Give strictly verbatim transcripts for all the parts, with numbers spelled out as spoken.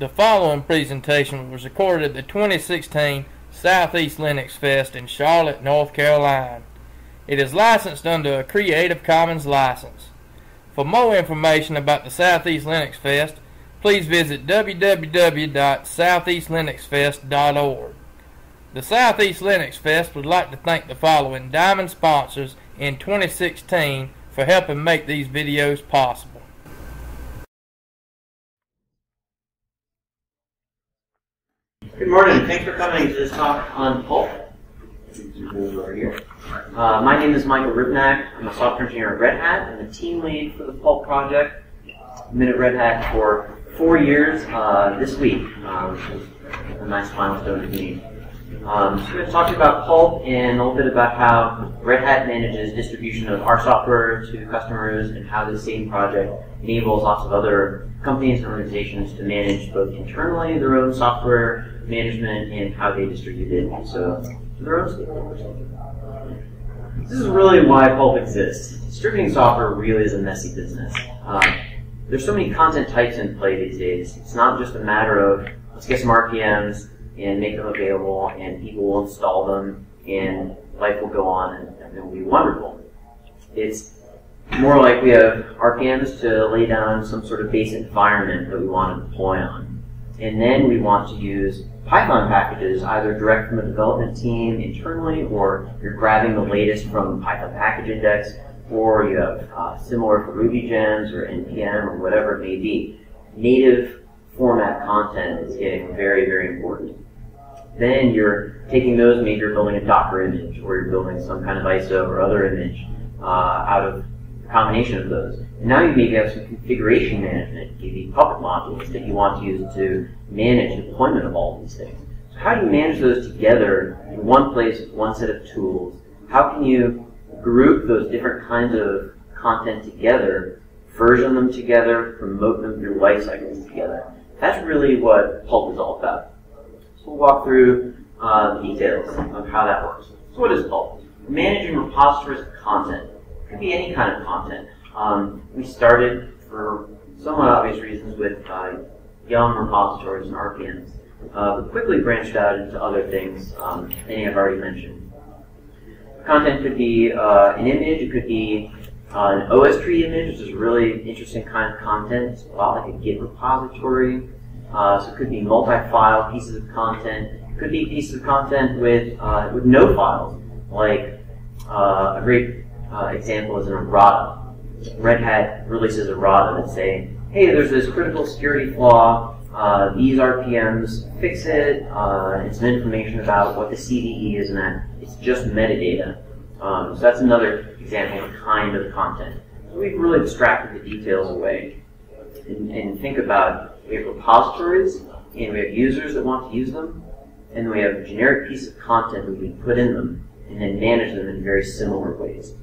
The following presentation was recorded at the twenty sixteen SouthEast LinuxFest in Charlotte, North Carolina. It is licensed under a Creative Commons license. For more information about the SouthEast LinuxFest, please visit w w w dot southeast linux fest dot org. The SouthEast LinuxFest would like to thank the following Diamond sponsors in twenty sixteen for helping make these videos possible. Good morning. Thanks for coming to this talk on Pulp. Over here. Uh, my name is Michael Hrivnak. I'm a software engineer at Red Hat. I'm the team lead for the Pulp project. I've been at Red Hat for four years uh, this week, um, which is a nice milestone to me. Um, so we're going to talk to you about Pulp and a little bit about how Red Hat manages distribution of our software to customers and how this same project enables lots of other companies and organizations to manage both internally their own software management and how they distribute it so to their own stakeholders. This is really why Pulp exists. Distributing software really is a messy business. Uh, there's so many content types in play these days. It's not just a matter of let's get some R P Ms and make them available and people will install them and life will go on and, and it will be wonderful. It's more like we have R P Ms to lay down some sort of base environment that we want to deploy on. And then we want to use Python packages either direct from a development team internally, or you're grabbing the latest from Python package index, or you have uh, similar for RubyGems or N P M or whatever it may be. Native format content is getting very, very important. Then you're taking those, maybe you're building a Docker image, or you're building some kind of I S O or other image uh, out of a combination of those. And now you maybe have some configuration management, maybe Puppet modules that you want to use to manage deployment of all these things. So how do you manage those together in one place with one set of tools? How can you group those different kinds of content together, version them together, promote them through life cycles together? That's really what Pulp is all about. So we'll walk through uh, the details of how that works. So what is Pulp? Managing repositories of content. It could be any kind of content. Um, we started, for somewhat obvious reasons, with uh, Yum repositories and R P Ms, uh, but quickly branched out into other things um, many I've already mentioned. Content could be uh, an image, it could be uh, an OSTree image, which is a really interesting kind of content. It's a lot like a Git repository. Uh, so it could be multi-file pieces of content. It could be pieces of content with, uh, with no files, like uh, a great uh, example is an errata. Red Hat releases errata that's saying, hey, there's this critical security flaw, uh, these R P Ms, fix it, uh, it's some information about what the C V E is and that. It's just metadata. Um, so that's another example of kind of content. So we've really abstracted the details away. And, and think about, we have repositories, and we have users that want to use them, and we have a generic piece of content that we can put in them, and then manage them in very similar ways.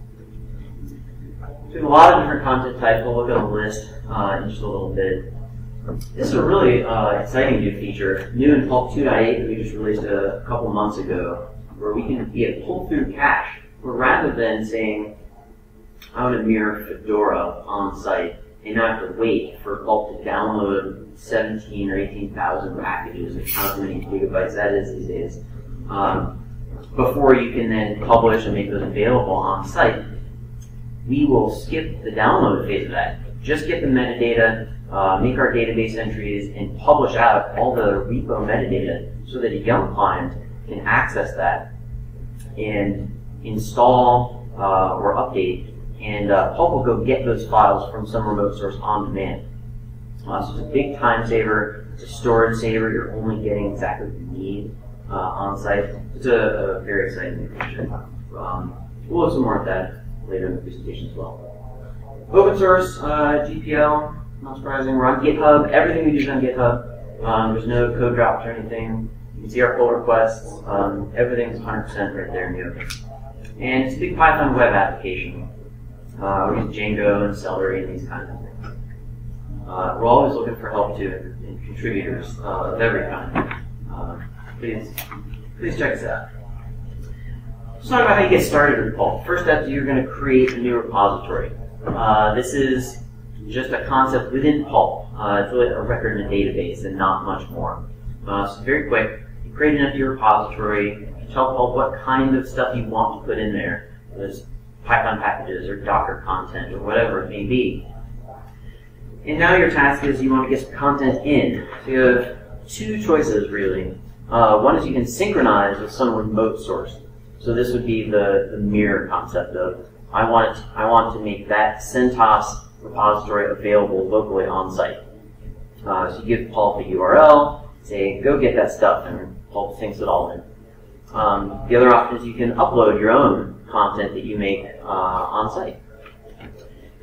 We have a lot of different content types. We'll look at a list uh, in just a little bit. This is a really uh, exciting new feature, new in Pulp two point eight that we just released a couple months ago, where we can get pull-through cache, where rather than saying, I want to mirror Fedora on-site, and not have to wait for Pulp to download seventeen or eighteen thousand packages, and how many gigabytes that is these days, um, before you can then publish and make those available on-site. We will skip the download phase of that, just get the metadata, uh, make our database entries, and publish out all the repo metadata so that a Yum client can access that and install uh, or update, and uh, Pulp will go get those files from some remote source on demand. Uh, so it's a big time saver, it's a storage saver, you're only getting exactly what you need uh, on site. It's a, a very exciting feature. Um, we'll look some more at that later in the presentation as well. Open source, uh, G P L, not surprising. We're on GitHub. Everything we do is on GitHub. Um, there's no code drops or anything. You can see our pull requests. Um, everything's one hundred percent right there in the open. And it's a big Python web application. Uh, we use Django and Celery and these kinds of things. Uh, we're always looking for help too and, and contributors uh, of every kind. Uh, please, please check us out. Let's talk about how you get started with Pulp. First step is you're going to create a new repository. Uh, this is just a concept within Pulp. Uh, it's really a record in a database and not much more. Uh, so very quick, you create an empty repository, you tell Pulp what kind of stuff you want to put in there. There's Python packages or Docker content or whatever it may be. And now your task is you want to get some content in. So you have two choices really. Uh, one is you can synchronize with some remote source. So this would be the, the mirror concept of I want, to, I want to make that CentOS repository available locally on site. Uh, so you give Pulp a U R L, say go get that stuff, and Pulp syncs it all in. Um, the other option is you can upload your own content that you make uh, on site. And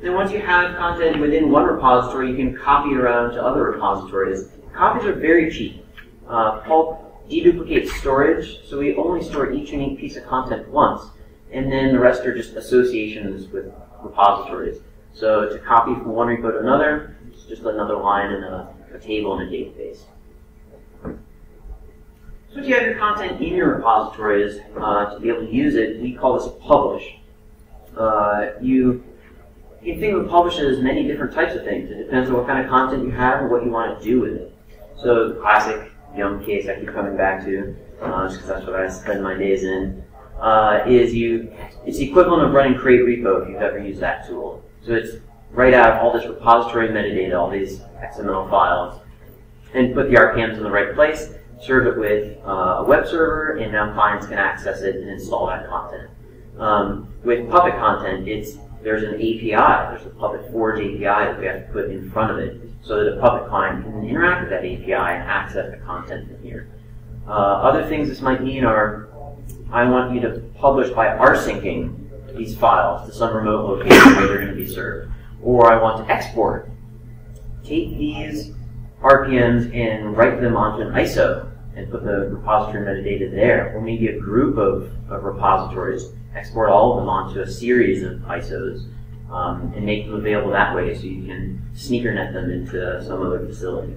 then once you have content within one repository, you can copy it around to other repositories. Copies are very cheap. Uh, Pulp deduplicates storage, so we only store each unique piece of content once, and then the rest are just associations with repositories. So to copy from one repo to another, it's just another line in a, a table in a database. So once you have your content in your repositories, uh, to be able to use it, we call this publish. Uh, you, you can think of publish as many different types of things. It depends on what kind of content you have and what you want to do with it. So the classic Yum case I keep coming back to, uh, just because that's what I spend my days in, uh, is you. It's the equivalent of running create repo if you've ever used that tool. So it's write out all this repository metadata, all these X M L files, and put the R P Ms in the right place, serve it with uh, a web server, and now clients can access it and install that content. Um, with Puppet content, it's there's an A P I, there's a Puppet Forge A P I that we have to put in front of it, so that a Puppet client can interact with that A P I and access the content from here. Uh, other things this might mean are, I want you to publish by rsyncing these files to some remote location where they're going to be served. Or I want to export. Take these R P Ms and write them onto an I S O and put the repository metadata there. Or maybe a group of, of repositories, export all of them onto a series of I S Os um, and make them available that way so you can sneakernet them into some other facility.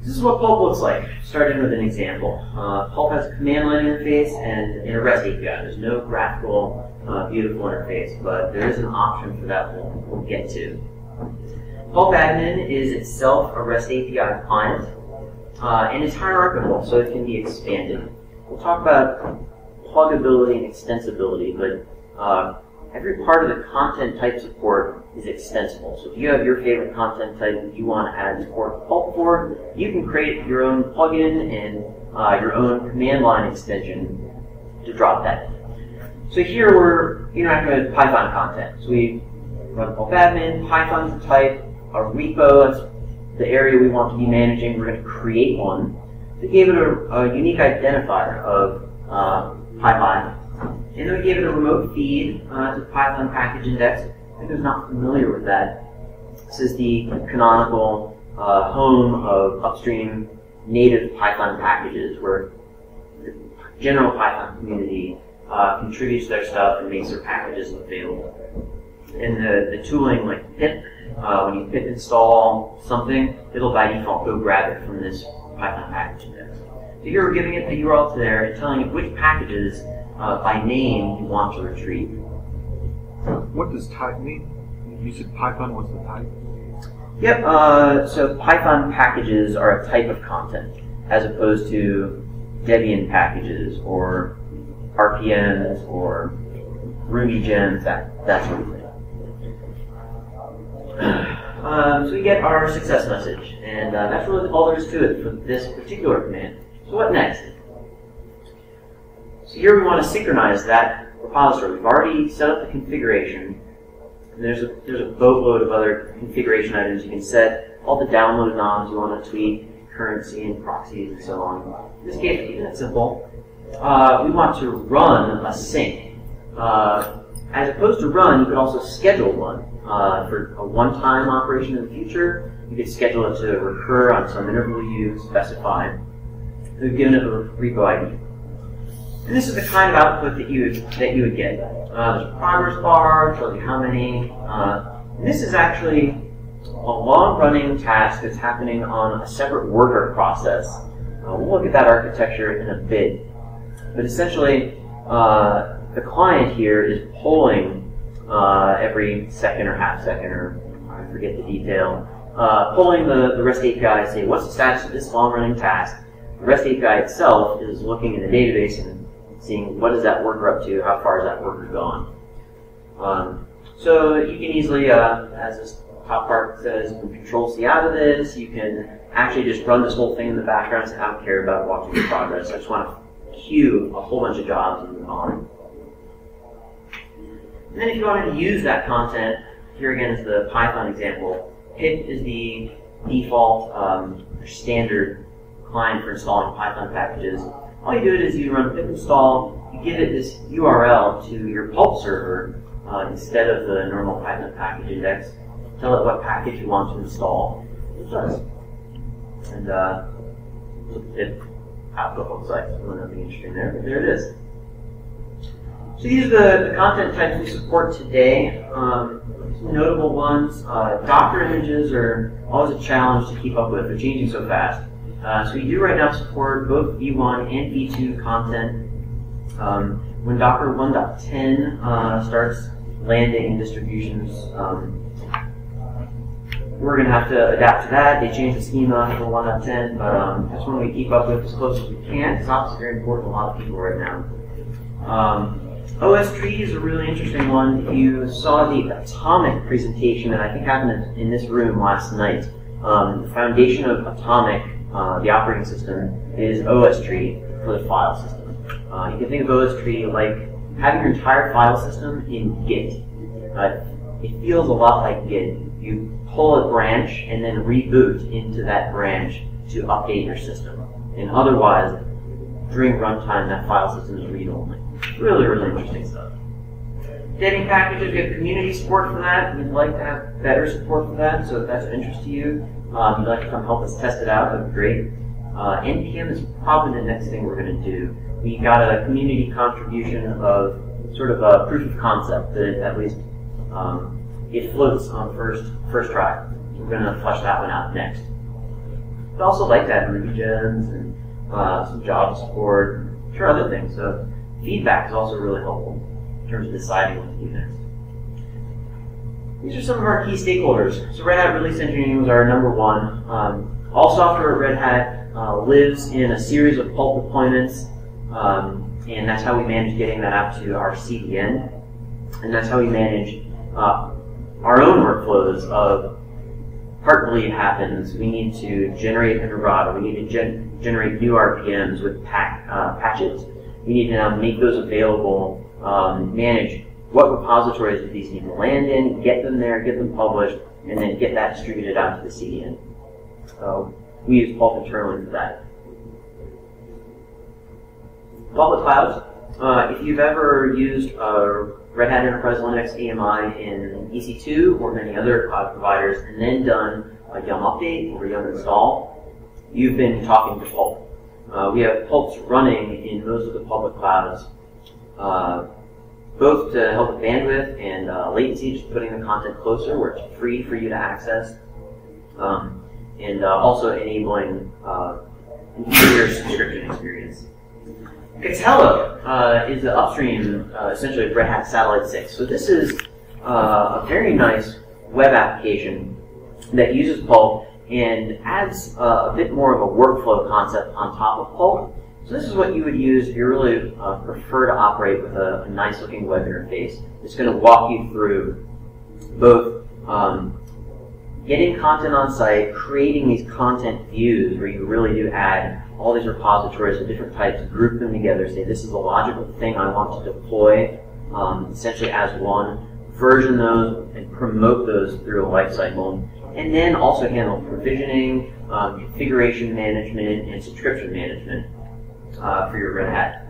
This is what Pulp looks like, starting with an example. Uh, Pulp has a command line interface and, and a REST A P I. There's no graphical, uh, beautiful interface, but there is an option for that we'll, we'll get to. Pulp admin is itself a REST A P I client, uh, and it's hierarchical, so it can be expanded. We'll talk about pluggability and extensibility, but uh, every part of the content type support is extensible. So if you have your favorite content type that you want to add support to Pulp for, you can create your own plugin and uh, your own command line extension to drop that. So here we're interacting with Python content. So we run Pulp admin, Python's the type, a repo, that's the area we want to be managing. We're going to create one. So we gave it a, a unique identifier of uh, PyPI. And then we gave it a remote feed uh, to the Python package index. I think who's not familiar with that. This is the canonical uh, home of upstream native Python packages, where the general Python community uh, contributes their stuff and makes their packages available. And the, the tooling like pip, uh, when you pip install something, it'll by default go grab it from this Python package index. So here we're giving it the U R L to there and telling it which packages Uh, by name you want to retrieve. What does type mean? You said Python was the type? Yep, uh, so Python packages are a type of content, as opposed to Debian packages, or R P Ms, or RubyGems, that, that sort of thing. Um, so we get our success message, and uh, that's really all there is to it for this particular command. So what next? So here we want to synchronize that repository. We've already set up the configuration, and there's a, there's a boatload of other configuration items you can set, all the download knobs you want to tweak, currency and proxies and so on. In this case, keeping it simple, uh, we want to run a sync. Uh, as opposed to run, you could also schedule one. Uh, for a one-time operation in the future, you could schedule it to recur on some interval you specify. We've given it a repo I D. And this is the kind of output that you that you would get. Uh, there's a progress bar, tells you how many. Uh, and this is actually a long-running task that's happening on a separate worker process. Uh, we'll look at that architecture in a bit. But essentially, uh, the client here is polling uh, every second or half second, or I forget the detail, uh, pulling the, the REST A P I and saying, what's the status of this long-running task? The REST A P I itself is looking in the database and seeing what is that worker up to, how far is that worker gone. Um, so you can easily, uh, as this top part says, you can control C out of this, you can actually just run this whole thing in the background, so I don't care about watching the progress, I just want to queue a whole bunch of jobs and move on. And then if you wanted to use that content, here again is the Python example, pip is the default um, standard client for installing Python packages. All you do is you run pip install, you give it this U R L to your Pulp server uh, instead of the normal Python package index. Tell it what package you want to install. It does. And uh, it output looks like nothing interesting there, but there it is. So these are the, the content types we support today. Um, some notable ones: uh, Docker images are always a challenge to keep up with. They're changing so fast. Uh, so we do right now support both V one and V two content. Um, when Docker one point ten uh, starts landing in distributions, um, we're going to have to adapt to that. They changed the schema for one point ten, but um, that's one we keep up with as close as we can. It's obviously very important to a lot of people right now. Um, OSTree is a really interesting one. You saw the Atomic presentation that I think happened in this room last night. Um, the foundation of Atomic, uh, the operating system, is OSTree for the file system. Uh, you can think of OSTree like having your entire file system in Git. Uh, it feels a lot like Git. You pull a branch and then reboot into that branch to update your system. And otherwise, during runtime, that file system is read-only. Really, really interesting stuff. Debian packages, we have community support for that. We'd like to have better support for that, so if that's of interest to you, um, you'd like to come help us test it out, that would be great. Uh, N P M is probably the next thing we're going to do. We got a community contribution of sort of a proof of concept, that at least um, it floats on first first try. We're going to flesh that one out next. But also like that RubyGems and uh, some Java support, sure, other things. So feedback is also really helpful in terms of deciding what to do next. These are some of our key stakeholders. So Red Hat Release Engineering was our number one. Um, all software at Red Hat uh, lives in a series of Pulp deployments, um, and that's how we manage getting that out to our C D N, and that's how we manage uh, our own workflows of part bleed happens. We need to generate an errata. We need to gen generate new R P Ms with pack, uh, patches. We need to now make those available, um, manage what repositories do these need to land in, get them there, get them published, and then get that distributed out to the C D N. So we use Pulp internally for that. Public clouds. Uh, if you've ever used a Red Hat Enterprise Linux A M I in E C two or many other cloud providers, and then done a Yum update or Yum install, you've been talking to Pulp. Uh, we have Pulps running in most of the public clouds, uh, both to help with bandwidth and uh, latency, just putting the content closer where it's free for you to access, um, and uh, also enabling uh, an easier subscription experience. Katello uh, is the upstream, uh, essentially, of Red Hat Satellite six. So this is uh, a very nice web application that uses Pulp and adds uh, a bit more of a workflow concept on top of Pulp. So this is what you would use if you really uh, prefer to operate with a, a nice-looking web interface. It's going to walk you through both um, getting content on site, creating these content views where you really do add all these repositories of different types, group them together, say this is the logical thing I want to deploy, um, essentially as one, version those and promote those through a lifecycle, and then also handle provisioning, um, configuration management, and subscription management uh, for your Red Hat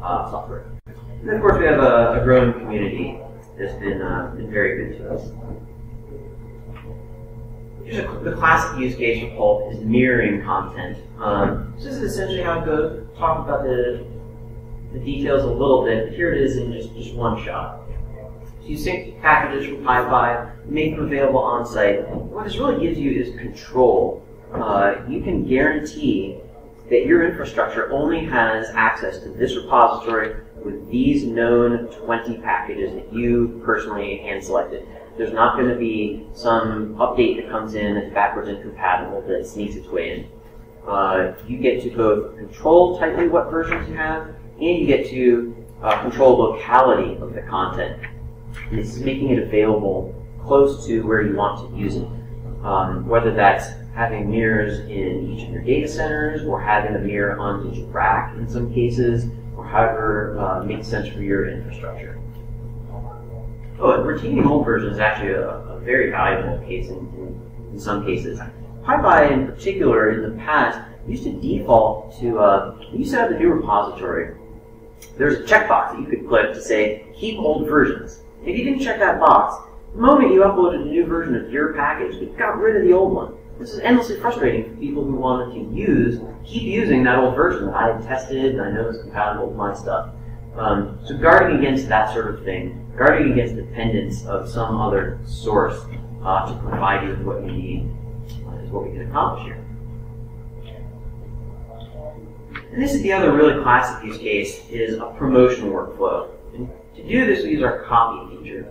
uh, software. And of course we have a, a growing community that's been, uh, been very good to us. The classic use case for Pulp is mirroring content. Um, so this is essentially how I go talk about the, the details a little bit, but here it is in just, just one shot. So you sync packages from PyPI, make them available on site. What this really gives you is control. Uh, you can guarantee that your infrastructure only has access to this repository with these known twenty packages that you personally hand selected. There's not going to be some update that comes in that's backwards incompatible that sneaks its way in. Uh, you get to both control tightly what versions you have, and you get to uh, control locality of the content. This is making it available close to where you want to use it. Um, whether that's having mirrors in each of your data centers, or having a mirror on each rack in some cases, or however uh, makes sense for your infrastructure. Oh, and retaining old versions is actually a, a very valuable case in, in, in some cases. PyPI in particular, in the past, used to default to, uh, when you set up a new repository, there's a checkbox that you could click to say, keep old versions. If you didn't check that box, the moment you uploaded a new version of your package, it got rid of the old one. This is endlessly frustrating for people who wanted to use, keep using that old version that I had tested and I know is compatible with my stuff. Um, so guarding against that sort of thing, guarding against dependence of some other source uh, to provide you with what you need uh, is what we can accomplish here. And this is the other really classic use case, is a promotion workflow. And to do this, we use our copy feature.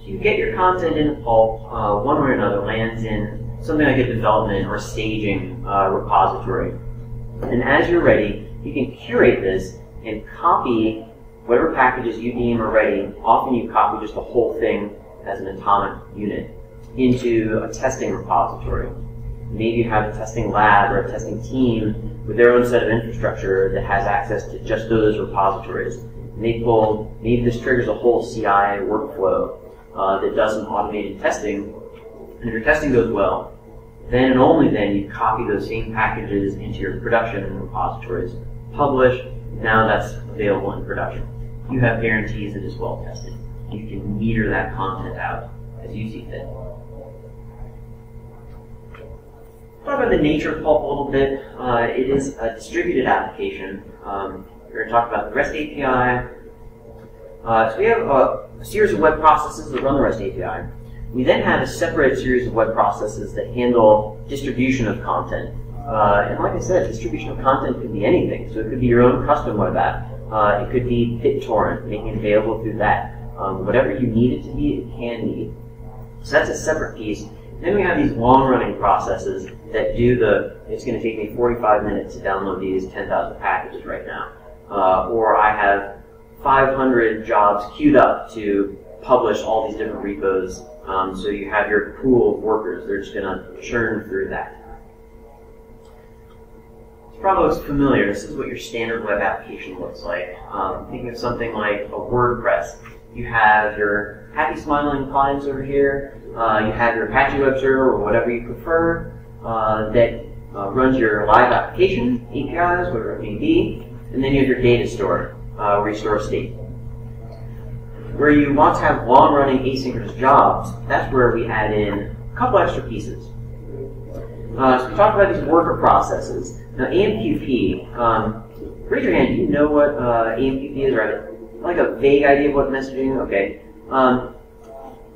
So you get your content in Pulp, uh, one way or another lands in something like a development or staging uh, repository. And as you're ready, you can curate this and copy whatever packages you deem are ready. Often you copy just the whole thing as an atomic unit into a testing repository. Maybe you have a testing lab or a testing team with their own set of infrastructure that has access to just those repositories. And they pull, maybe this triggers a whole C I workflow uh, that does some automated testing. And if your testing goes well, then and only then you copy those same packages into your production repositories. Publish, now that's available in production. You have guarantees that it's well tested. You can meter that content out as you see fit. Talk about the nature of Pulp a little bit. Uh, it is a distributed application. Um, we're going to talk about the REST A P I. Uh, so we have a, a series of web processes that run the REST A P I. We then have a separate series of web processes that handle distribution of content. Uh, and like I said, distribution of content could be anything. So it could be your own custom web app. Uh, it could be BitTorrent, making it available through that. Um, whatever you need it to be, it can be. So that's a separate piece. Then we have these long-running processes that do the, it's going to take me forty-five minutes to download these ten thousand packages right now. Uh, or I have five hundred jobs queued up to publish all these different repos. Um, so you have your pool of workers. They're just going to churn through that. This probably looks familiar. This is what your standard web application looks like. Um, thinking of something like a WordPress. You have your happy smiling clients over here. Uh, you have your Apache web server or whatever you prefer uh, that uh, runs your live application, A P Is, whatever it may be. And then you have your data store, uh, where you store state. Where you want to have long-running asynchronous jobs, that's where we add in a couple extra pieces. Uh, so we talked about these worker processes. Now A M Q P, um, raise your hand, do you know what uh, A M Q P is, right? Like a vague idea of what messaging, okay. Um,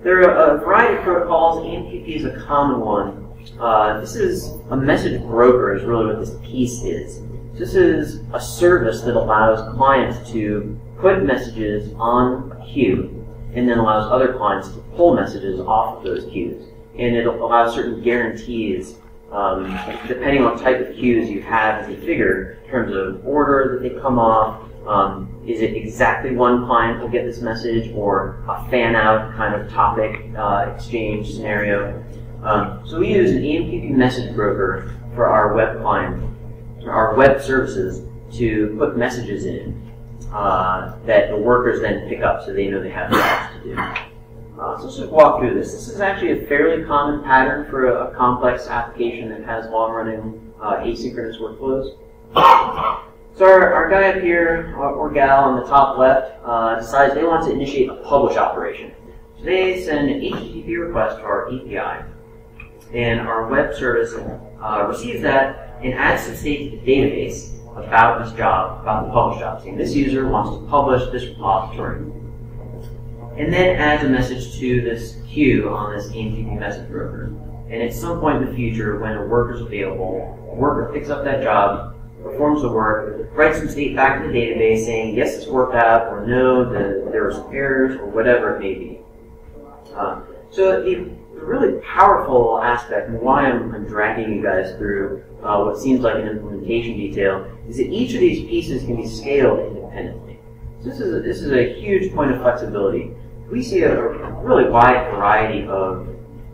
there are a variety of protocols. A M Q P is a common one. Uh, this is a message broker is really what this piece is. This is a service that allows clients to put messages on a queue and then allows other clients to pull messages off of those queues. And it allows certain guarantees um, depending on what type of queues you have as a figure in terms of order that they come off. Um, is it exactly one client will get this message or a fan-out kind of topic uh, exchange scenario? Um, so we use an A M Q P message broker for our web client, our web services, to put messages in. Uh, that the workers then pick up so they know they have jobs to do. Uh, so let's just walk through this. This is actually a fairly common pattern for a, a complex application that has long-running uh, asynchronous workflows. So our, our guy up here, uh, or gal on the top left, uh, decides they want to initiate a publish operation. So they send an H T T P request to our A P I, and our web service uh, receives that and adds some state to the database about this job, about the publish job. Saying this user wants to publish this repository. And then adds a message to this queue on this A M Q P message broker. And at some point in the future, when a worker's available, a worker picks up that job, performs the work, writes some state back to the database saying, yes, it's worked out, or no, the, there are some errors, or whatever it may be. Uh, so the really powerful aspect, and why I'm, I'm dragging you guys through uh, what seems like an implementation detail, is that each of these pieces can be scaled independently. So this is a, this is a huge point of flexibility. We see a, a really wide variety of,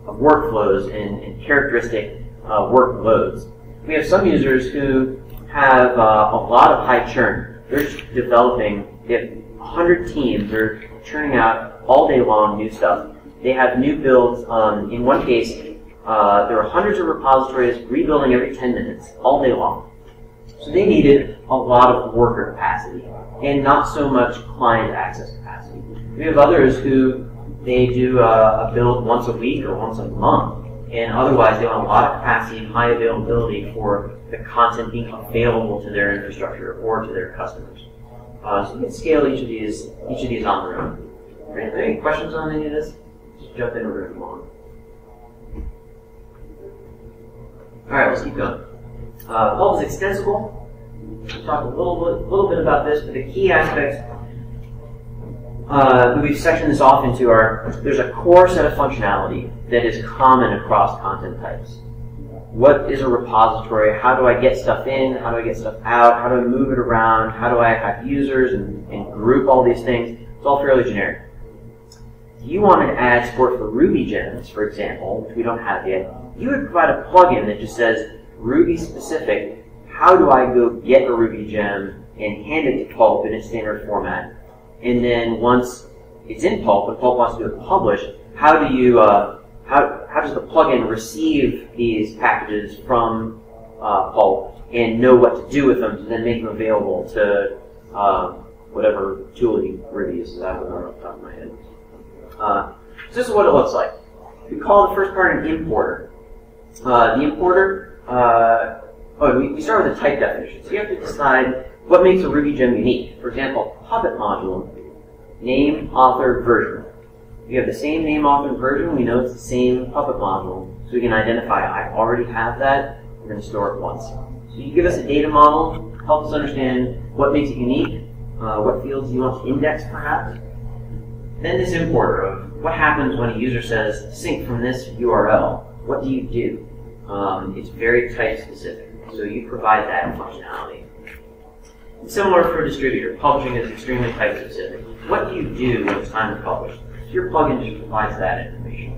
of workflows and, and characteristic uh, workloads. We have some users who have uh, a lot of high churn. They're developing, they have one hundred teams, they're churning out all day long new stuff. They have new builds. Um, in one case, uh, there are hundreds of repositories rebuilding every ten minutes, all day long. So they needed a lot of worker capacity and not so much client access capacity. We have others who they do uh, a build once a week or once a month, and otherwise they want a lot of capacity and high availability for the content being available to their infrastructure or to their customers. Uh, so you can scale each of these, each of these on their own. Are there any questions on any of this? Just jump in over and move on. All right, let's keep going. Uh, Pulp is extensible. We'll talk a little bit, little bit about this, but the key aspects uh, we've sectioned this off into are: there's a core set of functionality that is common across content types. What is a repository? How do I get stuff in? How do I get stuff out? How do I move it around? How do I have users and, and group all these things? It's all fairly generic. You want to add support for RubyGems, for example, which we don't have yet. You would provide a plugin that just says Ruby specific. How do I go get a RubyGem and hand it to Pulp in its standard format? And then once it's in Pulp, and Pulp wants to do a publish, how do you uh, how how does the plugin receive these packages from uh, Pulp and know what to do with them to then make them available to uh, whatever tool you Ruby uses? I don't know off the top of my head. Uh, so this is what it looks like. We call the first part an importer. Uh, the importer, uh, oh, we, we start with a type definition. So you have to decide what makes a RubyGem unique. For example, Puppet module, name, author, version. If you have the same name, author, and version, we know it's the same Puppet module, so we can identify, I already have that, we're going to store it once. So you give us a data model, help us understand what makes it unique, uh, what fields you want to index, perhaps. Then this importer of what happens when a user says, sync from this U R L. What do you do? Um, it's very type specific. So you provide that functionality. It's similar for a distributor. Publishing is extremely type specific. What do you do when it's time to publish? So your plugin just provides that information.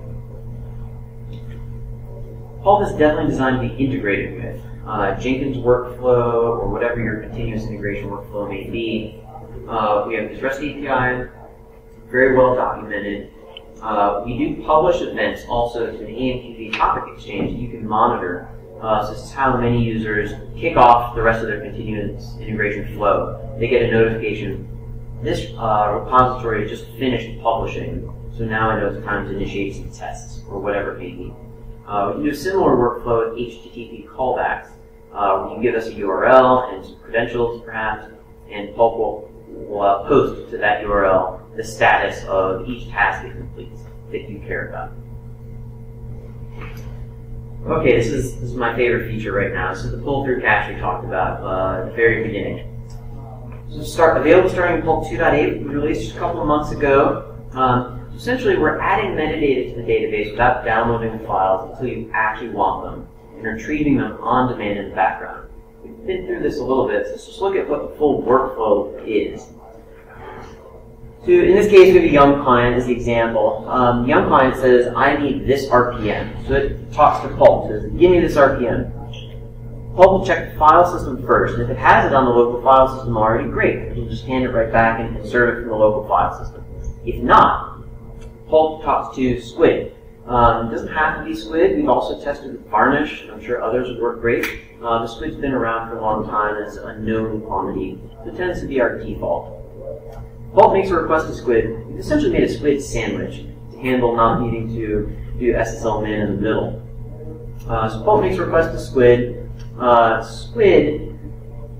Pulp is definitely designed to be integrated with uh, Jenkins workflow or whatever your continuous integration workflow may be. Uh, we have this REST A P I. Very well documented. Uh, we do publish events also to an A M Q P topic exchange that you can monitor. Uh, so this is how many users kick off the rest of their continuous integration flow. They get a notification, this uh, repository just finished publishing, so now I know it's time to initiate some tests, or whatever it may be. Uh, we can do a similar workflow with H T T P callbacks. Uh, where you can give us a U R L and some credentials, perhaps, and Pulp will, will uh, post to that U R L the status of each task it completes that you care about. Okay, this is, this is my favorite feature right now. So the pull-through cache we talked about uh, at the very beginning. So start available starting in Pulp two point eight, we released just a couple of months ago. Um, essentially, we're adding metadata to the database without downloading the files until you actually want them and retrieving them on demand in the background. We've been through this a little bit, so let's just look at what the full workflow is. So in this case, we have a Yum client as the example. Um, Yum client says, I need this R P M. So it talks to Pulp, says, give me this R P M. Pulp will check the file system first. And if it has it on the local file system already, great. It'll just hand it right back and insert it from the local file system. If not, Pulp talks to Squid. Um, it doesn't have to be Squid. We've also tested with Varnish. I'm sure others would work great. Uh, the Squid's been around for a long time as a known quantity. So it tends to be our default. Pulp makes a request to Squid. We've essentially made a Squid sandwich to handle not needing to do S S L man in the middle. Uh, so Pulp makes a request to Squid. Uh, Squid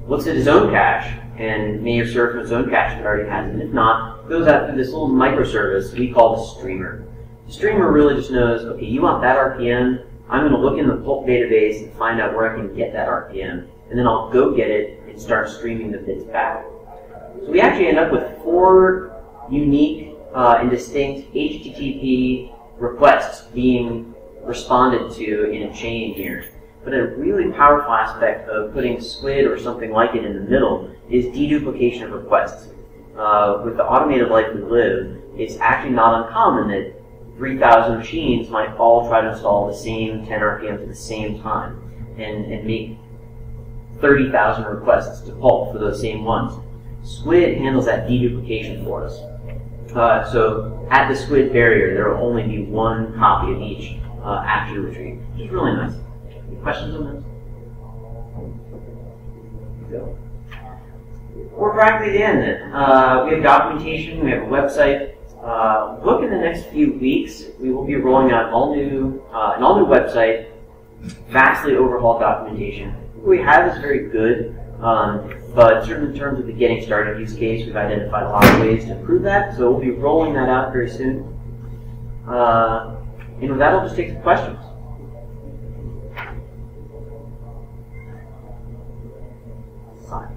looks at his own cache and may serve from his own cache that already has it. If not, goes out through this little microservice we call the streamer. The streamer really just knows, okay, you want that R P M? I'm going to look in the Pulp database and find out where I can get that R P M, and then I'll go get it and start streaming the bits back. So we actually end up with four unique uh, and distinct H T T P requests being responded to in a chain here. But a really powerful aspect of putting Squid or something like it in the middle is deduplication of requests. Uh, with the automated life we live, it's actually not uncommon that three thousand machines might all try to install the same ten R P Ms at the same time and, and make thirty thousand requests to Pulp for those same ones. Squid handles that deduplication for us. Uh, so at the Squid barrier, there will only be one copy of each uh, after retrieve, which is really nice. Any questions on this? Go. We're practically at the end then. Uh, we have documentation, we have a website. Uh, look, in the next few weeks, we will be rolling out all new, uh, an all new website, vastly overhauled documentation. What we have is very good, um, but certainly in terms of the getting started use case, we've identified a lot of ways to improve that, so we'll be rolling that out very soon. Uh, and with that, I'll just take some questions. Hi.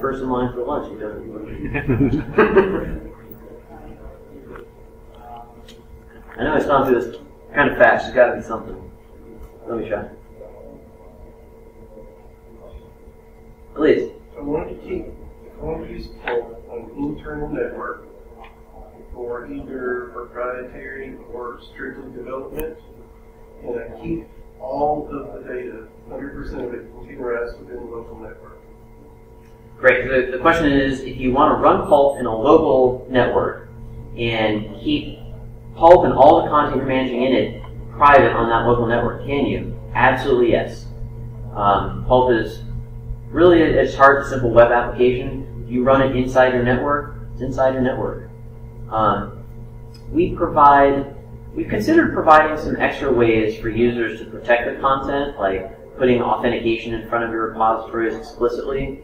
First in line for lunch, he doesn't work. I know it's not through this kind of fast, there's gotta be something. Let me try. Please. I wanted to keep I wanted to use Pulp on an internal network for either proprietary or strictly development, and I keep all of the data, one hundred percent of it, containerized within the local network. Great. The, the question is, if you want to run Pulp in a local network and keep Pulp and all the content you're managing in it private on that local network, can you? Absolutely yes. Um, Pulp is really at its heart a simple web application. You run it inside your network, it's inside your network. Um, we provide, we've considered providing some extra ways for users to protect their content, like putting authentication in front of your repositories explicitly.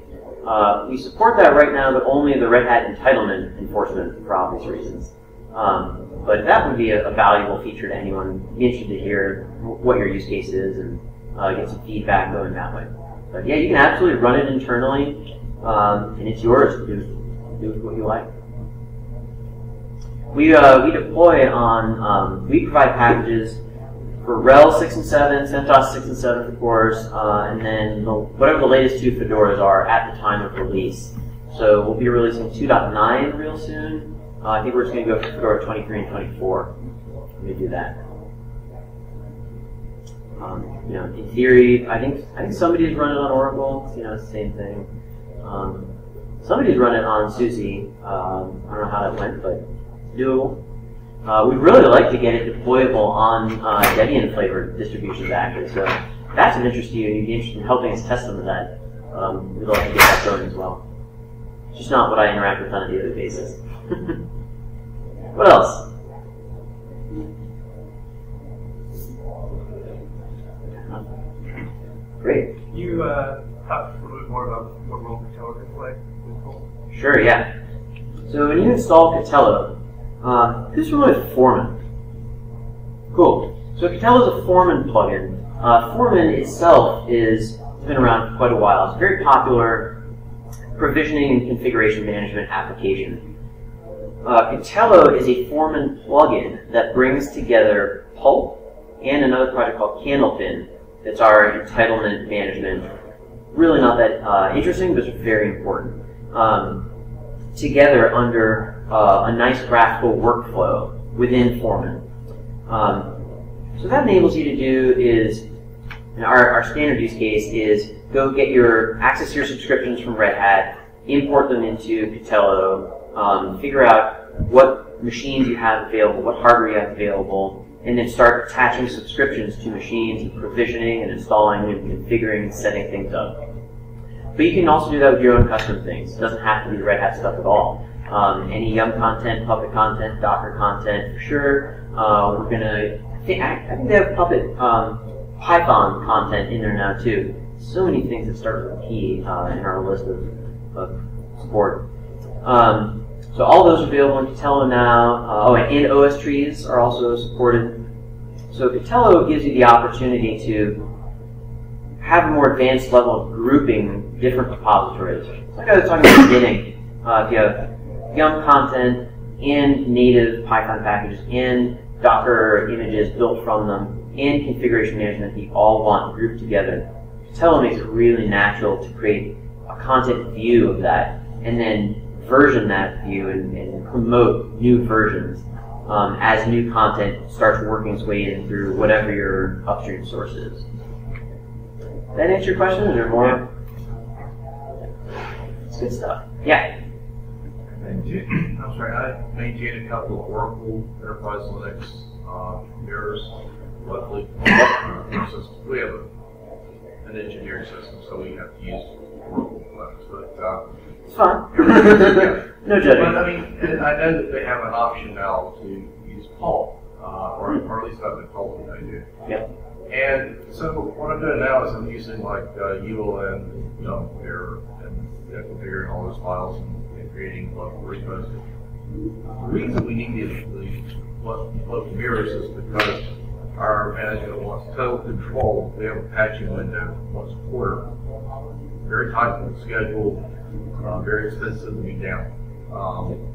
Uh, we support that right now, but only the Red Hat entitlement enforcement for obvious reasons. Um, but that would be a, a valuable feature to anyone interested to hear what your use case is and uh, get some feedback going that way. But yeah, you can absolutely run it internally, um, and it's yours to do, do what you like. We, uh, we deploy on, um, we provide packages for RHEL six and seven, CentOS six and seven, of course, uh, and then the, whatever the latest two Fedoras are at the time of release. So we'll be releasing two point nine real soon. Uh, I think we're just going to go for Fedora twenty-three and twenty-four. Let me do that. Um, you know, in theory, I think I think somebody's run it on Oracle. You know, it's the same thing. Um, somebody's run it on SUSE. Um, I don't know how that went, but it's doable. Uh, we'd really like to get it deployable on uh, Debian flavored distributions, actually. So that's of interest to you, and you'd be interested in helping us test some of that. Um, we'd like to get that going as well. It's just not what I interact with on a daily basis. What else? Great. Can you uh, talk a little bit more about what role Katello can play with Pulp? Sure, yeah. So when you install Katello, Uh, this one is Foreman. Cool. So Katello is a Foreman plugin. Uh, Foreman itself is been around for quite a while. It's a very popular provisioning and configuration management application. Uh, Katello is a Foreman plugin that brings together Pulp and another project called Candlepin. That's our entitlement management. Really not that uh, interesting, but it's very important. Um, together under Uh, a nice graphical workflow within Foreman. Um, so what that enables you to do is, and our, our standard use case is, go get your, access your subscriptions from Red Hat, import them into Katello, um, figure out what machines you have available, what hardware you have available, and then start attaching subscriptions to machines and provisioning and installing and configuring and setting things up. But you can also do that with your own custom things. It doesn't have to be the Red Hat stuff at all. Um, any Yum content, Puppet content, Docker content, for sure. Uh, we're gonna, I think, I, I think they have Puppet, um, Python content in there now too. So many things that start with P uh, in our list of, of support. Um, so all those are available in Katello now. Uh, oh, and, and OSTrees are also supported. So Katello gives you the opportunity to have a more advanced level of grouping different repositories. So like I was talking about at the beginning, uh, if you have Yum content and native Python packages and Docker images built from them and configuration management that you all want grouped together, Katello makes it really natural to create a content view of that and then version that view and, and promote new versions um, as new content starts working its way in through whatever your upstream source is. Does that answer your question? Is there more? It's good stuff. Yeah. I'm sorry, I maintained a couple of Oracle Enterprise Linux uh, mirrors. Luckily, we have a, an engineering system, so we have to use Oracle Linux. But uh, it's fine. No judgment. But I mean, I know that they have an option now to use Pulp, uh, or, or at least I've been told that they do. Yeah. And so what I'm doing now is I'm using like uh, U L N, you know, mirror, and configuring all those files and, and creating local repos. The reason we need the, the local mirrors is because our management wants total control. We have a patching window once a quarter, very tight on the schedule. Uh, very expensive to be down. Um,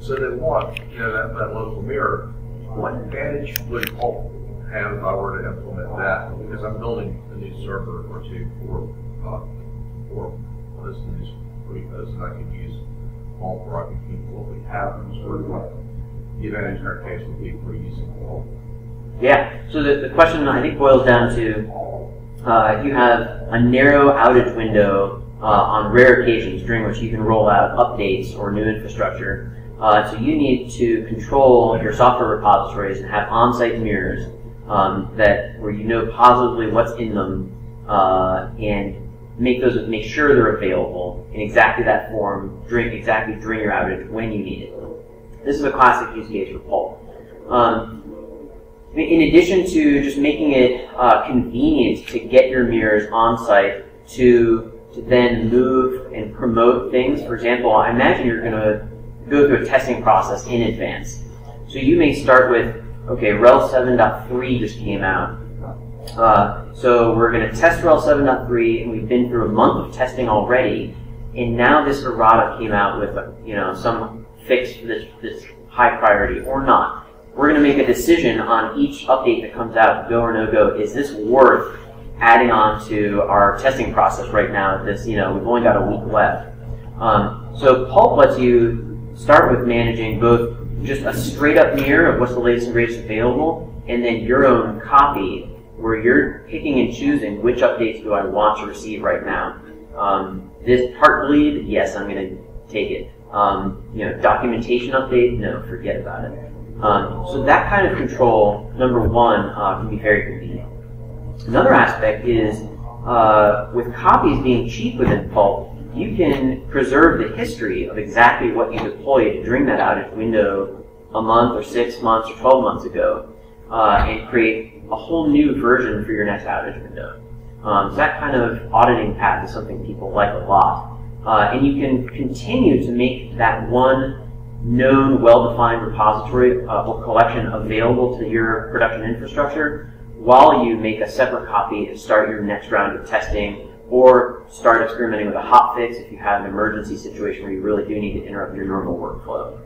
so they want, you know, that, that local mirror. What advantage would Pulp have if I were to implement that? Because I'm building a new server or two for uh, for this new repos, and I could use Pulp, or I could keep what we have. And sort of like the advantage in our case would be for using Pulp. Yeah. So the the question I think boils down to uh, you have a narrow outage window. Uh, on rare occasions during which you can roll out updates or new infrastructure. Uh, so you need to control your software repositories and have on-site mirrors um, that where you know positively what's in them uh, and make those make sure they're available in exactly that form during exactly during your outage when you need it. This is a classic use case for Pulp. Um, in addition to just making it uh, convenient to get your mirrors on-site to to then move and promote things. For example, I imagine you're going to go through a testing process in advance. So you may start with, okay, R E L seven point three just came out. Uh, so we're going to test R E L seven point three, and we've been through a month of testing already, and now this errata came out with a, you know, some fix for this, this high priority, or not. We're going to make a decision on each update that comes out, go or no go. Is this worth adding on to our testing process right now? This, you know, we've only got a week left. Um, so Pulp lets you start with managing both just a straight up mirror of what's the latest and greatest available, and then your own copy where you're picking and choosing which updates do I want to receive right now. Um, this part bleed, yes, I'm going to take it. Um, you know, documentation update, no, forget about it. Um, so that kind of control, number one, uh, can be very convenient. Another aspect is, uh, with copies being cheap within Pulp, you can preserve the history of exactly what you deployed during that outage window a month or six months or twelve months ago, uh, and create a whole new version for your next outage window. Um, so that kind of auditing path is something people like a lot. Uh, and you can continue to make that one known, well-defined repository uh, or collection available to your production infrastructure, while you make a separate copy and start your next round of testing, or start experimenting with a hotfix if you have an emergency situation where you really do need to interrupt your normal workflow.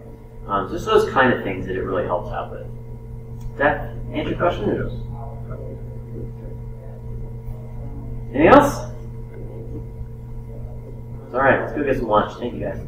Um, so it's those kind of things that it really helps out with. Does that answer your question? Yes. Anything else? All right, let's go get some lunch. Thank you, guys.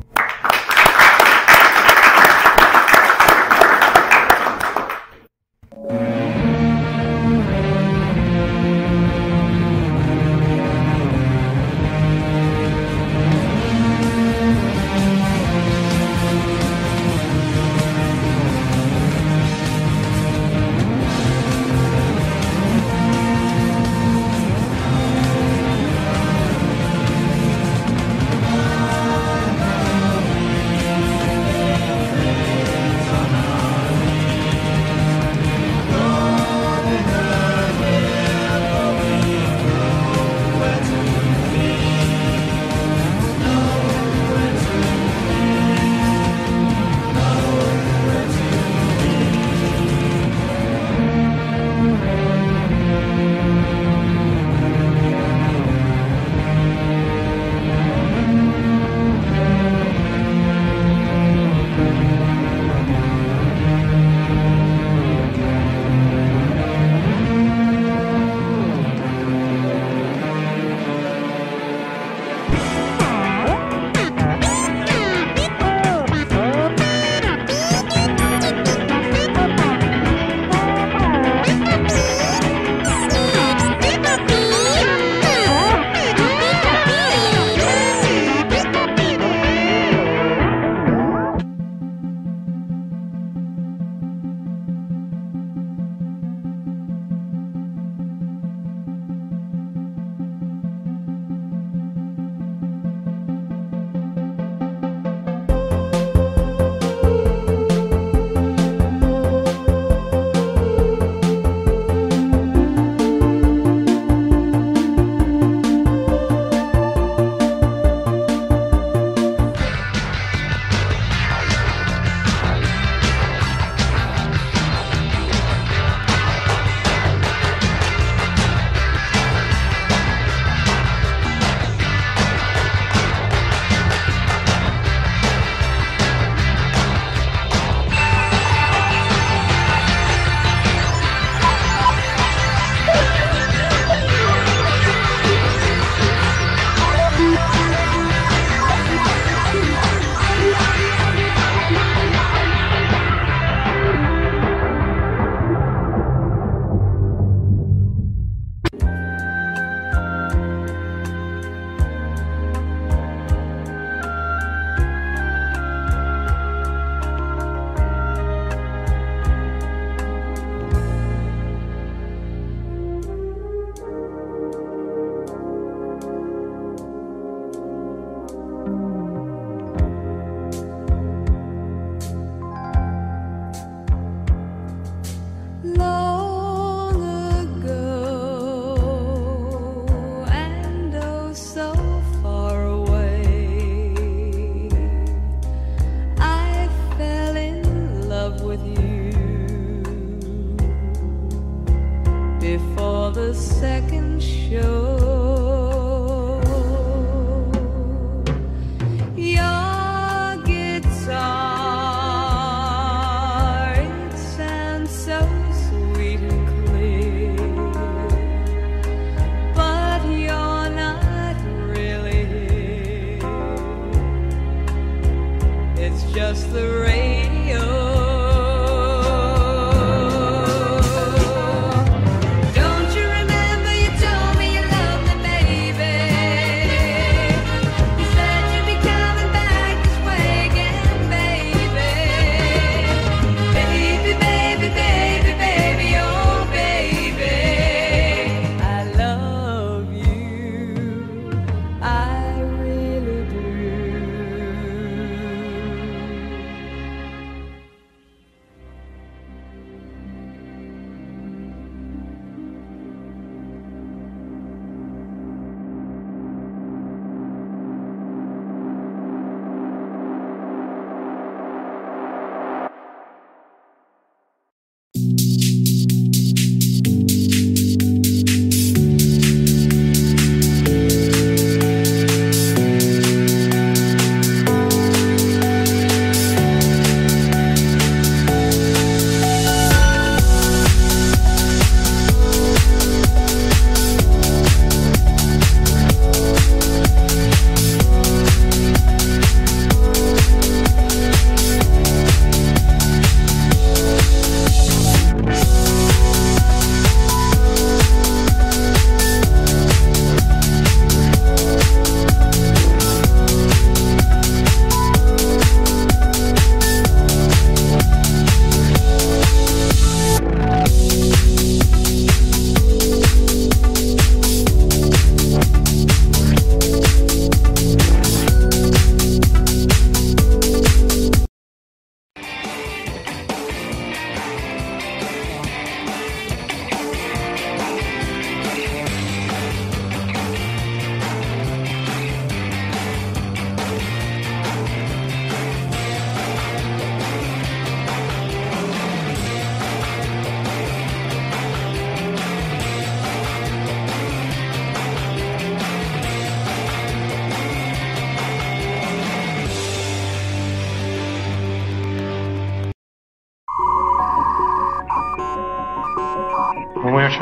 before the second show. Your guitar, it sounds so sweet and clear, but you're not really here. It's just the radio.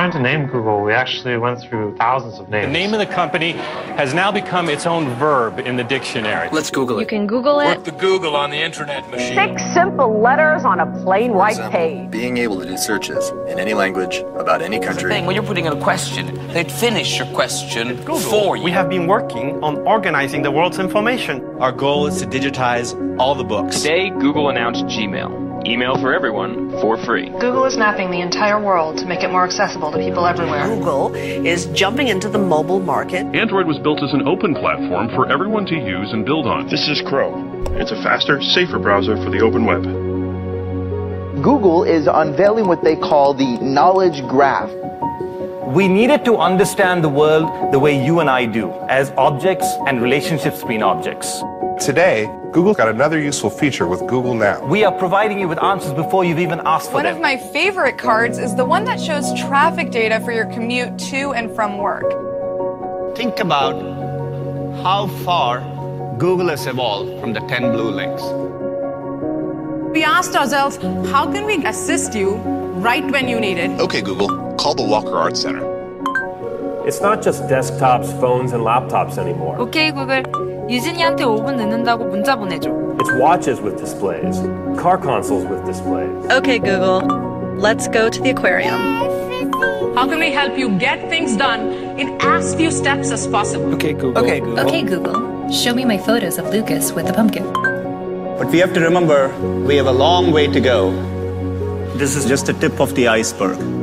Trying to name Google, we actually went through thousands of names. The name of the company has now become its own verb in the dictionary. Let's Google it. You can Google it. Work the Google on the internet machine. Six simple letters on a plain white example, page. Being able to do searches in any language about any country. Thing, when you're putting in a question, they finish your question for you. We have been working on organizing the world's information. Our goal is to digitize all the books. Today, Google announced Gmail. Email for everyone, for free. Google is mapping the entire world to make it more accessible to people everywhere. Google is jumping into the mobile market. Android was built as an open platform for everyone to use and build on. This is Chrome. It's a faster, safer browser for the open web. Google is unveiling what they call the knowledge graph. We needed to understand the world the way you and I do, as objects and relationships between objects. Today, Google got another useful feature with Google Now. We are providing you with answers before you've even asked for them. One of my favorite cards is the one that shows traffic data for your commute to and from work. Think about how far Google has evolved from the ten blue links. We asked ourselves, how can we assist you right when you need it? Okay, Google, call the Walker Arts Center. It's not just desktops, phones, and laptops anymore. Okay, Google. 유진이한테 five 분 늦는다고 문자 보내줘. It's watches with displays, car consoles with displays. Okay, Google, let's go to the aquarium. How can we help you get things done in as few steps as possible? Okay, Google. Okay, Google. Okay, Google. Show me my photos of Lucas with the pumpkin. But we have to remember, we have a long way to go. This is just the tip of the iceberg.